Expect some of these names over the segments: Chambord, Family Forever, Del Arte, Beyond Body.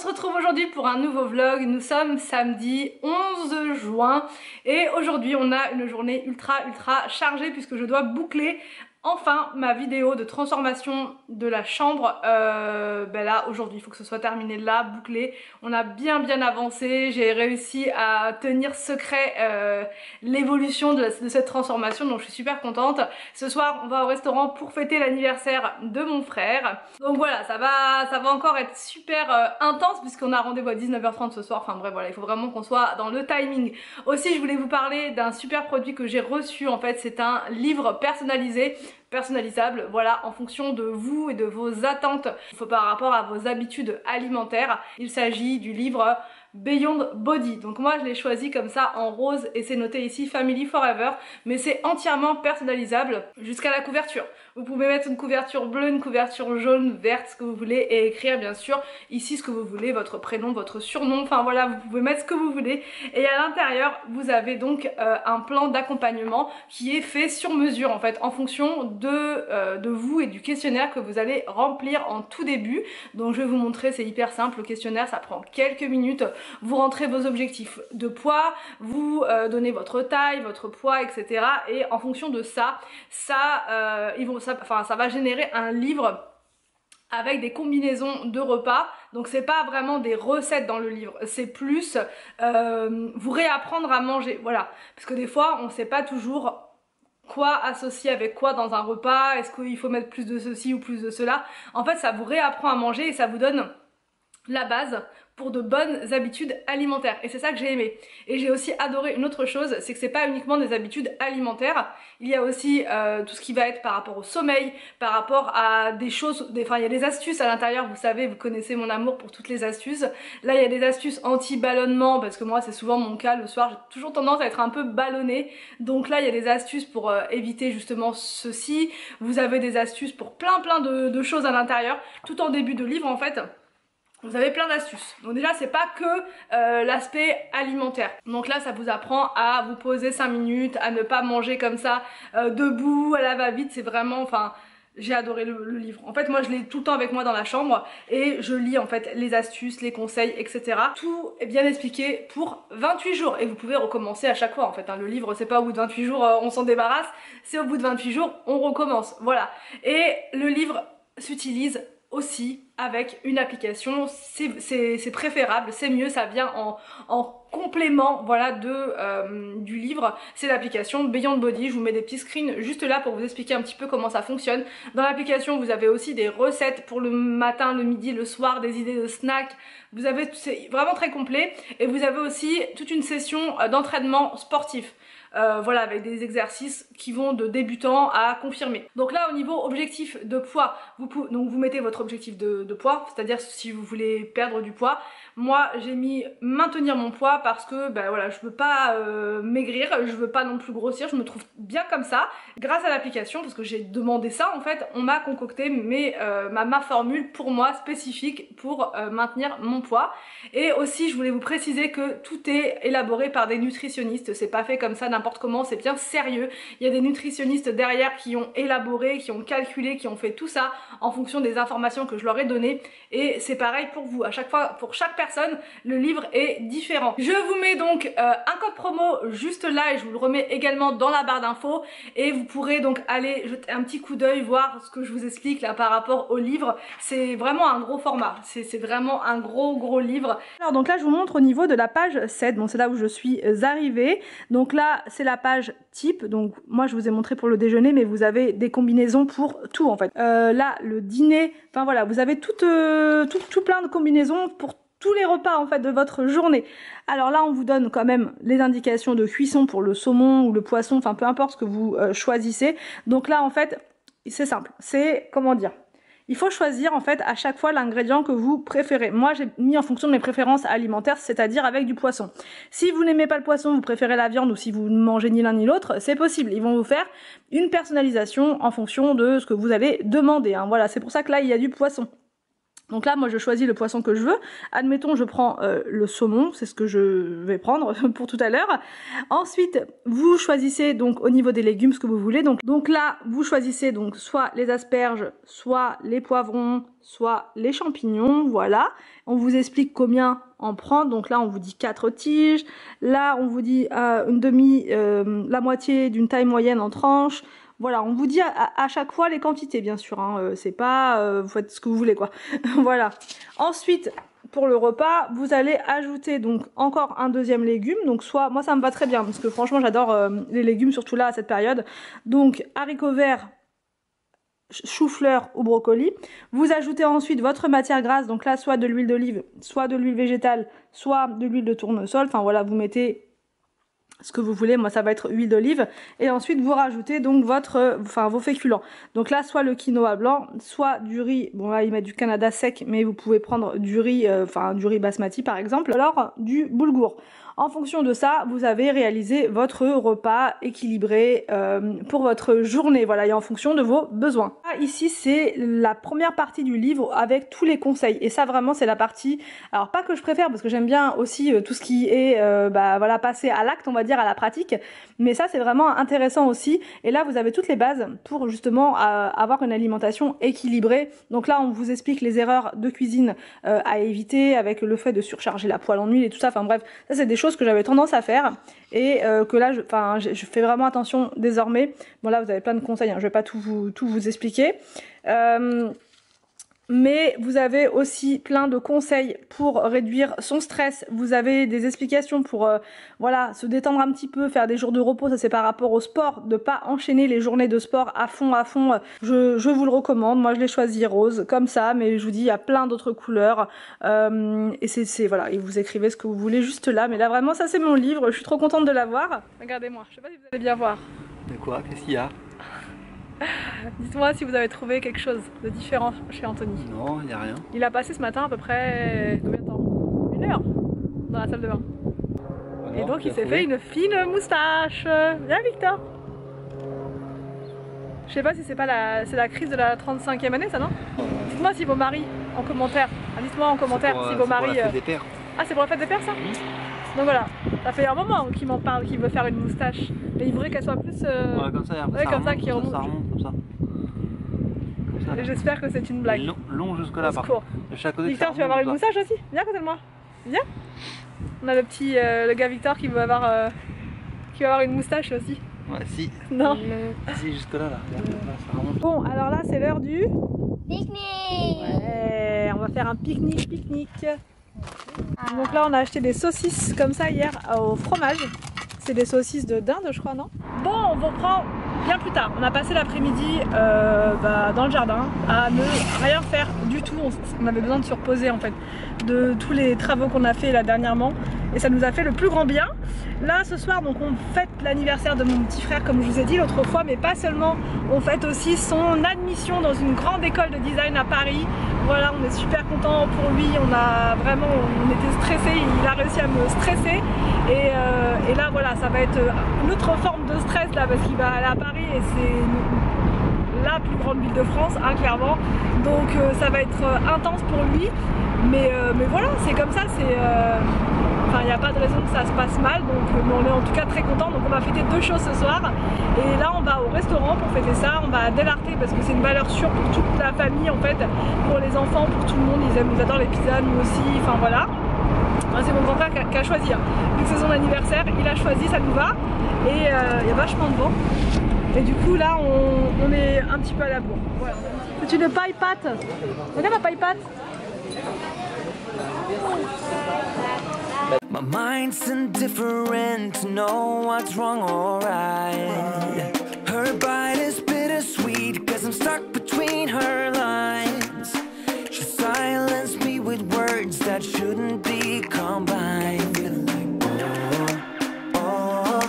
se retrouve aujourd'hui pour un nouveau vlog. Nous sommes samedi 11 juin et aujourd'hui on a une journée ultra chargée puisque je dois boucler enfin ma vidéo de transformation de la chambre. Ben là aujourd'hui il faut que ce soit terminé, là bouclé. On a bien avancé, j'ai réussi à tenir secret l'évolution de cette transformation, donc je suis super contente. Ce soir on va au restaurant pour fêter l'anniversaire de mon frère, donc voilà, ça va encore être super intense puisqu'on a rendez-vous à 19h30 ce soir. Enfin bref voilà, il faut vraiment qu'on soit dans le timing. Aussi je voulais vous parler d'un super produit que j'ai reçu. En fait c'est un livre personnalisé, personnalisable, voilà, en fonction de vous et de vos attentes par rapport à vos habitudes alimentaires. Il s'agit du livre Beyond Body, donc moi je l'ai choisi comme ça en rose et c'est noté ici Family Forever, mais c'est entièrement personnalisable jusqu'à la couverture. Vous pouvez mettre une couverture bleue, une couverture jaune, verte, ce que vous voulez, et écrire bien sûr ici ce que vous voulez, votre prénom, votre surnom, enfin voilà, vous pouvez mettre ce que vous voulez. Et à l'intérieur vous avez donc un plan d'accompagnement qui est fait sur mesure en fait en fonction de vous et du questionnaire que vous allez remplir en tout début. Donc je vais vous montrer, c'est hyper simple, le questionnaire ça prend quelques minutes. Vous rentrez vos objectifs de poids, vous donnez votre taille, votre poids, etc. Et en fonction de ça va générer un livre avec des combinaisons de repas. Donc c'est pas vraiment des recettes dans le livre, c'est plus vous réapprendre à manger, voilà. Parce que des fois on sait pas toujours quoi associer avec quoi dans un repas, est-ce qu'il faut mettre plus de ceci ou plus de cela. En fait ça vous réapprend à manger et ça vous donne la base pour de bonnes habitudes alimentaires, et c'est ça que j'ai aimé. Et j'ai aussi adoré une autre chose, c'est que c'est pas uniquement des habitudes alimentaires, il y a aussi tout ce qui va être par rapport au sommeil, par rapport à des choses, enfin il y a des astuces à l'intérieur, vous savez, vous connaissez mon amour pour toutes les astuces. Là il y a des astuces anti-ballonnement, parce que moi c'est souvent mon cas, le soir j'ai toujours tendance à être un peu ballonnée, donc là il y a des astuces pour éviter justement ceci. Vous avez des astuces pour plein de choses à l'intérieur, tout en début de livre en fait. Vous avez plein d'astuces, donc déjà c'est pas que l'aspect alimentaire. Donc là ça vous apprend à vous poser 5 minutes, à ne pas manger comme ça debout, à la va-vite. C'est vraiment, enfin j'ai adoré le livre. En fait moi je l'ai tout le temps avec moi dans la chambre et je lis en fait les astuces, les conseils, etc. Tout est bien expliqué pour 28 jours et vous pouvez recommencer à chaque fois en fait, hein. Le livre c'est pas au bout de 28 jours on s'en débarrasse, c'est au bout de 28 jours on recommence, voilà. Et le livre s'utilise aussi avec une application, c'est préférable, c'est mieux, ça vient en complément, voilà, du livre. C'est l'application Beyond Body, je vous mets des petits screens juste là pour vous expliquer un petit peu comment ça fonctionne. Dans l'application vous avez aussi des recettes pour le matin, le midi, le soir, des idées de snacks, vous avez, c'est vraiment très complet. Et vous avez aussi toute une session d'entraînement sportif, voilà, avec des exercices qui vont de débutant à confirmé. Donc là au niveau objectif de poids, donc vous mettez votre objectif de poids, c'est-à-dire si vous voulez perdre du poids. Moi j'ai mis maintenir mon poids parce que ben voilà, je veux pas maigrir, je veux pas non plus grossir, je me trouve bien comme ça. Grâce à l'application, parce que j'ai demandé ça en fait, on m'a concocté ma formule pour moi spécifique pour maintenir mon poids. Et aussi je voulais vous préciser que tout est élaboré par des nutritionnistes, c'est pas fait comme ça n'importe comment, c'est bien sérieux. Il y a des nutritionnistes derrière qui ont élaboré, qui ont calculé, qui ont fait tout ça en fonction des informations que je leur ai données, et c'est pareil pour vous. À chaque fois, pour chaque personne, le livre est différent. Je vous mets donc un code promo juste là et je vous le remets également dans la barre d'infos, et vous pourrez donc aller jeter un petit coup d'œil, voir ce que je vous explique là par rapport au livre. C'est vraiment un gros format, c'est vraiment un gros livre. Alors donc là je vous montre au niveau de la page 7, bon c'est là où je suis arrivée. Donc là c'est la page type, donc moi je vous ai montré pour le déjeuner mais vous avez des combinaisons pour tout en fait. Là le dîner, enfin voilà, vous avez tout plein de combinaisons pour tous les repas en fait de votre journée. Alors là on vous donne quand même les indications de cuisson pour le saumon ou le poisson, enfin peu importe ce que vous choisissez. Donc là en fait c'est simple, c'est comment dire, il faut choisir en fait à chaque fois l'ingrédient que vous préférez. Moi j'ai mis en fonction de mes préférences alimentaires, c'est-à-dire avec du poisson. Si vous n'aimez pas le poisson, vous préférez la viande, ou si vous ne mangez ni l'un ni l'autre, c'est possible. Ils vont vous faire une personnalisation en fonction de ce que vous allez demander, hein. Voilà, c'est pour ça que là il y a du poisson. Donc là, moi, je choisis le poisson que je veux. Admettons, je prends le saumon, c'est ce que je vais prendre pour tout à l'heure. Ensuite, vous choisissez donc au niveau des légumes ce que vous voulez. Donc là, vous choisissez donc soit les asperges, soit les poivrons, soit les champignons, voilà. On vous explique combien en prendre. Donc là, on vous dit 4 tiges. Là, on vous dit la moitié d'une taille moyenne en tranches. Voilà, on vous dit à chaque fois les quantités, bien sûr, hein, c'est pas... vous faites ce que vous voulez, quoi. Voilà. Ensuite, pour le repas, vous allez ajouter donc encore un deuxième légume. Donc soit... Moi, ça me va très bien, parce que franchement, j'adore les légumes, surtout là, à cette période. Donc, haricots verts, chou-fleur ou brocoli. Vous ajoutez ensuite votre matière grasse, donc là, soit de l'huile d'olive, soit de l'huile végétale, soit de l'huile de tournesol. Enfin, voilà, vous mettez... ce que vous voulez, moi ça va être huile d'olive, et ensuite vous rajoutez donc votre, enfin vos féculents. Donc là, soit le quinoa blanc, soit du riz, bon là ils mettent du Canada sec, mais vous pouvez prendre du riz, enfin du riz basmati par exemple, alors du boulgour. En fonction de ça, vous avez réalisé votre repas équilibré pour votre journée, voilà, et en fonction de vos besoins. Là, ici, c'est la première partie du livre avec tous les conseils, et ça vraiment c'est la partie, alors pas que je préfère, parce que j'aime bien aussi tout ce qui est, voilà, passer à l'acte, on va dire, à la pratique, mais ça c'est vraiment intéressant aussi, et là vous avez toutes les bases pour justement avoir une alimentation équilibrée. Donc là on vous explique les erreurs de cuisine à éviter, avec le fait de surcharger la poêle en huile et tout ça, enfin bref, ça c'est des choses que j'avais tendance à faire, et que là je fais vraiment attention désormais. Bon là vous avez plein de conseils, hein, je vais pas tout vous expliquer, mais vous avez aussi plein de conseils pour réduire son stress. Vous avez des explications pour voilà, se détendre un petit peu, faire des jours de repos. Ça c'est par rapport au sport, de pas enchaîner les journées de sport à fond. Je vous le recommande. Moi je l'ai choisi rose comme ça, mais je vous dis il y a plein d'autres couleurs. Et c'est voilà, et vous écrivez ce que vous voulez juste là. Mais là vraiment ça c'est mon livre. Je suis trop contente de l'avoir. Regardez-moi. Je sais pas si vous allez bien voir. De quoi? Qu'est-ce qu'il y a? Dites-moi si vous avez trouvé quelque chose de différent chez Anthony. Non, il n'y a rien. Il a passé ce matin à peu près combien de temps? 1 heure dans la salle de bain. Ah non, et donc il s'est fait une fine moustache. Viens Victor. Je sais pas si c'est pas la crise de la 35e année, ça, non? Dites-moi si vos maris en commentaire. Ah, dites-moi en commentaire pour, si vos maris... C'est pour la fête des pères. Ah, c'est pour la fête des pères, ça? Donc voilà, ça fait un moment qu'il m'en parle, qu'il veut faire une moustache. Mais il voudrait qu'elle soit plus... Ouais, comme ça, ouais, ça qui remonte. Comme ça. J'espère que c'est une blague. Long jusque là, par contre. Victor, tu vas avoir une moustache aussi? Viens à côté de moi. Viens. On a le petit, le gars Victor qui veut avoir, une moustache aussi. Ouais, si. Non. Si, jusque là, ça remonte. Bon, alors là, c'est l'heure du... pique-nique. Ouais, on va faire un pique-nique. Donc là on a acheté des saucisses comme ça hier au fromage. C'est des saucisses de dinde je crois, non? Bon, on vous reprend bien plus tard. On a passé l'après-midi dans le jardin à ne rien faire du tout. On avait besoin de se reposer en fait de tous les travaux qu'on a fait là dernièrement, et ça nous a fait le plus grand bien. Là ce soir donc on fête l'anniversaire de mon petit frère comme je vous ai dit l'autre fois, mais pas seulement, on fête aussi son admission dans une grande école de design à Paris. Voilà, on est super contents pour lui, on était stressés, il a réussi à me stresser, et là voilà, ça va être une autre forme de stress là, parce qu'il va aller à Paris et c'est la plus grande ville de France, hein, clairement, donc ça va être intense pour lui, mais voilà, c'est comme ça, c'est... Enfin, il n'y a pas de raison que ça se passe mal, donc mais on est en tout cas très contents. Donc on va fêter 2 choses ce soir, et là on va au restaurant pour fêter ça, on va à Del Arte parce que c'est une valeur sûre pour toute la famille en fait, pour les enfants, pour tout le monde, ils adorent les pizzas, nous aussi, enfin voilà. C'est mon grand frère qui a choisi, vu que c'est son anniversaire, il a choisi, ça nous va, et il y a vachement de vent. Et du coup là on est un petit peu à la bourre. Voilà. C'est une paille pâte. Regarde ma paille pâte. My mind's indifferent to know what's wrong or right. Her bite is bittersweet, cause I'm stuck between her lines. She silenced me with words that shouldn't be combined. Oh,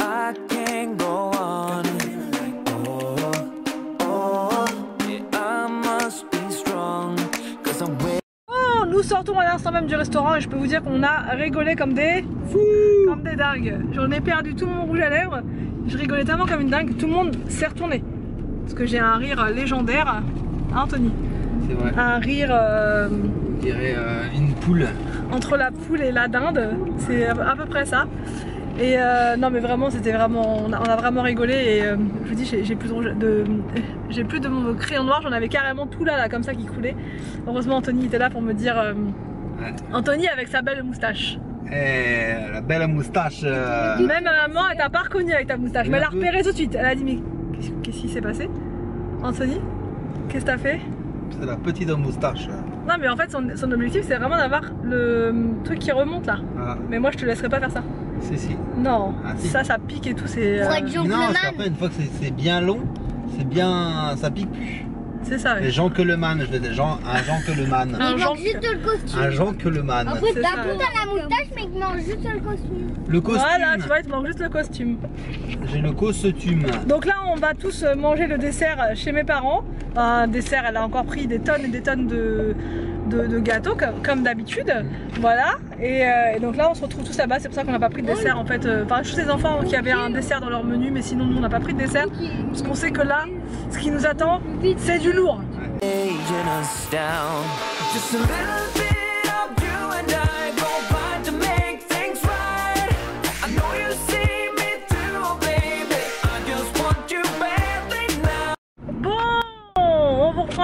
I can't go on. Oh, I must be strong, cause I'm waiting. Nous sortons à l'instant même du restaurant et je peux vous dire qu'on a rigolé comme des fous, comme des dingues. J'en ai perdu tout mon rouge à lèvres, je rigolais tellement comme une dingue, tout le monde s'est retourné. Parce que j'ai un rire légendaire, Anthony. c'est vrai. Un rire... on dirait une poule. Entre la poule et la dinde, c'est à peu près ça. Et non mais vraiment, c'était vraiment... On a vraiment rigolé et je vous dis, j'ai plus de mon crayon noir, j'en avais carrément tout là, comme ça qui coulait. Heureusement Anthony était là pour me dire... Anthony avec sa belle moustache. Eh, la belle moustache. Même ma maman, elle t'a pas reconnu avec ta moustache, mais elle l'a repéré tout de suite. Elle a dit mais qu'est-ce qui s'est passé Anthony, qu'est-ce que t'as fait? C'est la petite moustache. Non mais en fait son objectif c'est vraiment d'avoir le truc qui remonte là. Ah. Mais moi je te laisserai pas faire ça. Si si. Non, ah, si. Ça pique et tout, c'est... Non, après une fois que c'est bien long, c'est bien... ça pique plus. C'est ça. Les gens que le man, je veux dire, un gens que le man. En fait, t'as tout à la moustache, mais il manque juste le costume. Le costume. Voilà, tu vois, il te manque juste le costume. J'ai le costume. Donc là, on va tous manger le dessert chez mes parents. Un dessert, elle a encore pris des tonnes et des tonnes de gâteaux, comme d'habitude. Voilà. Et donc là, on se retrouve tous là-bas. C'est pour ça qu'on n'a pas pris de dessert, en fait. Enfin, juste les enfants qui avaient un dessert dans leur menu, mais sinon, nous, on n'a pas pris de dessert. Parce qu'on sait que là, ce qui nous attend, c'est du lourd.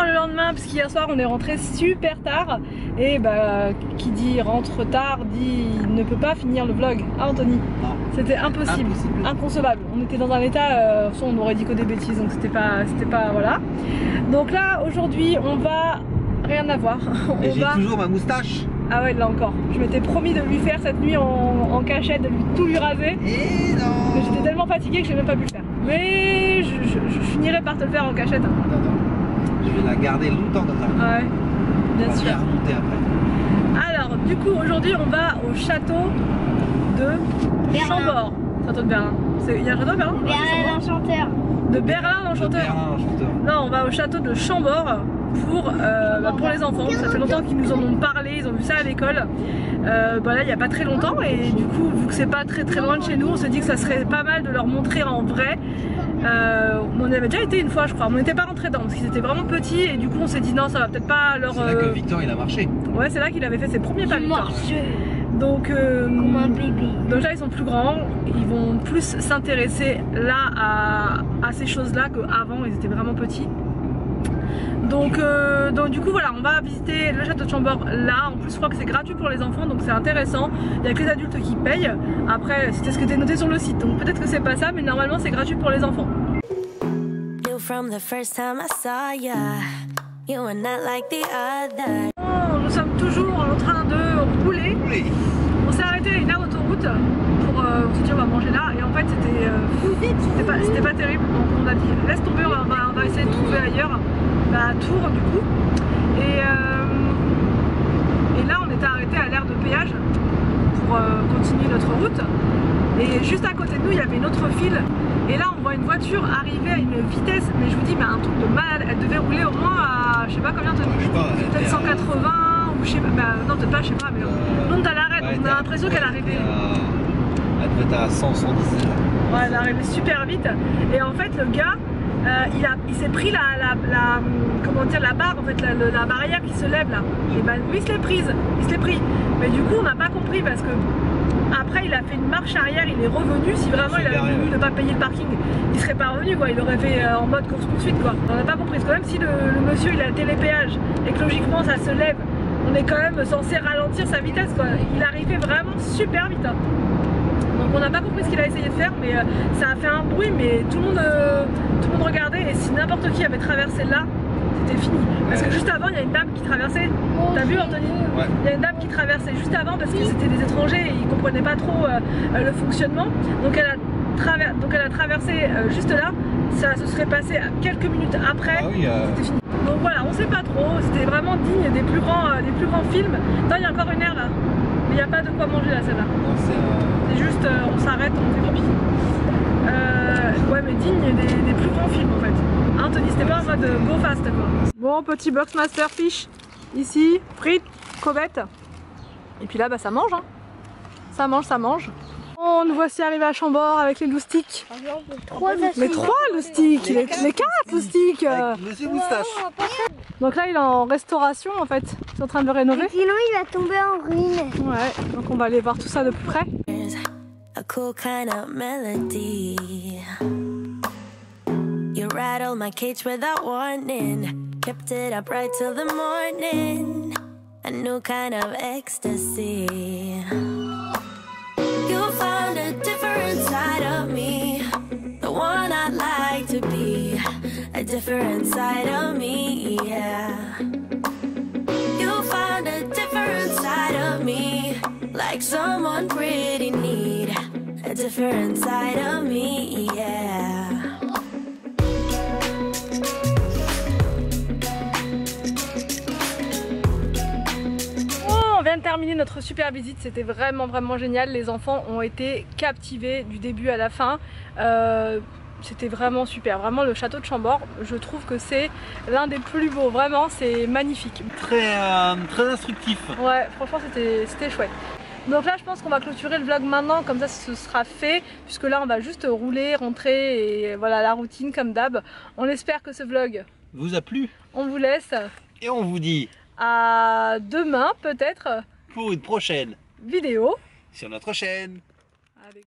Le lendemain, parce qu'hier soir on est rentré super tard et bah qui dit rentre tard dit ne peut pas finir le vlog. Ah Anthony, c'était impossible, inconcevable. On était dans un état, on aurait dit que des bêtises, donc c'était pas voilà. Donc là aujourd'hui on va rien avoir. J'ai toujours ma moustache. Ah ouais là encore. Je m'étais promis de lui faire cette nuit en cachette, de tout lui raser. Et non. J'étais tellement fatiguée que j'ai même pas pu le faire. Mais je finirai par te le faire en cachette. Hein. Non, non. Je vais la garder longtemps dans la... Ouais, bien sûr. Après. Alors, du coup, aujourd'hui, on va au château de Berlin. Chambord. Château de Berlin. Il y a un château de Berlin? Berlin l'Enchanteur. De Berlin l'Enchanteur. Non, on va au château de Chambord pour les enfants. Ça fait longtemps qu'ils nous en ont parlé, ils ont vu ça à l'école. Là, il n'y a pas très longtemps et du coup, vu que c'est pas très loin de chez nous, on s'est dit que ça serait pas mal de leur montrer en vrai. On avait déjà été une fois je crois, mais on n'était pas rentré dedans parce qu'ils étaient vraiment petits et du coup on s'est dit non ça va peut-être pas leur... C'est là que Victor il a marché. Ouais c'est là qu'il avait fait ses premiers pas Victor. Donc, comme un bébé. Donc là ils sont plus grands, ils vont plus s'intéresser là à ces choses là qu'avant ils étaient vraiment petits. Donc du coup voilà, on va visiter le château de Chambord là, en plus je crois que c'est gratuit pour les enfants donc c'est intéressant, il n'y a que les adultes qui payent, après c'était ce qui était noté sur le site donc peut-être que c'est pas ça mais normalement c'est gratuit pour les enfants. Nous sommes toujours en train de rouler, on s'est arrêté à une autoroute pour se dire on va manger là et en fait c'était pas terrible donc on a dit laisse tomber on va essayer de trouver ailleurs. Bah, à Tours du coup et là on était arrêté à l'aire de péage pour continuer notre route et juste à côté de nous il y avait une autre file et là on voit une voiture arriver à une vitesse mais je vous dis mais un truc de malade, elle devait rouler au moins à je sais pas combien de peut-être 180 ou je sais pas, bah, non peut-être pas je sais pas mais non t'as l'arrêt donc on a l'impression qu'elle arrivait elle devait être à 100, 110 ouais elle arrivait super vite et en fait le gars il s'est pris la barre en fait, la barrière qui se lève là. Et bah lui il se l'est pris. Mais du coup on n'a pas compris parce que après il a fait une marche arrière, il est revenu. Si vraiment il avait voulu ne pas payer le parking, il serait pas revenu quoi, il aurait fait en mode course poursuite quoi. On n'a pas compris, parce que même si le monsieur il a télépéage et que logiquement ça se lève, on est quand même censé ralentir sa vitesse quoi. Il arrivait vraiment super vite. Hein. Donc on n'a pas compris ce qu'il a essayé de faire mais ça a fait un bruit mais tout le monde regardait et si n'importe qui avait traversé là c'était fini parce que juste avant il y a une dame qui traversait, t'as vu Anthony? Ouais. Il y a une dame qui traversait juste avant parce que c'était des étrangers et ils comprenaient pas trop le fonctionnement donc elle a traversé juste là, ça se serait passé quelques minutes après, c'était fini. Donc voilà on sait pas trop, c'était vraiment digne des plus grands films. Attends il y a encore une aire là. Mais il n'y a pas de quoi manger là, celle-là. C'est juste, on s'arrête, on fait pipi. Ouais, mais digne des plus grands films en fait. Hein, Anthony, c'était pas en mode go fast quoi. Bon, petit boxmaster fish. Ici, frites, crevettes. Et puis là, bah ça mange. Hein. Ça mange. Oh, nous voici arrivés à Chambord avec les loustiques. Mais trois loustiques, les quatre loustiques. Monsieur Moustache. Donc là, il est en restauration en fait. Ils sont en train de le rénover. Et puis l'eau, il va tomber en ruine. Ouais, donc on va aller voir tout ça de plus près. A cool kind of melody. You rattled my cage without warning. Kept it up right till the morning. A new kind of ecstasy. You found a different side of me. The one I'd like to be. A different side of me, yeah. You found a different side of me. Like someone pretty need. A different side of me, yeah. Oh, on vient de terminer notre super visite, c'était vraiment génial. Les enfants ont été captivés du début à la fin. C'était vraiment super, vraiment le château de Chambord, je trouve que c'est l'un des plus beaux, vraiment c'est magnifique. Très instructif. Ouais, franchement c'était chouette. Donc là je pense qu'on va clôturer le vlog maintenant, comme ça ce sera fait, puisque là on va juste rouler, rentrer et voilà la routine comme d'hab. On espère que ce vlog vous a plu. On vous laisse. Et on vous dit à demain peut-être pour une prochaine vidéo sur notre chaîne. Allez.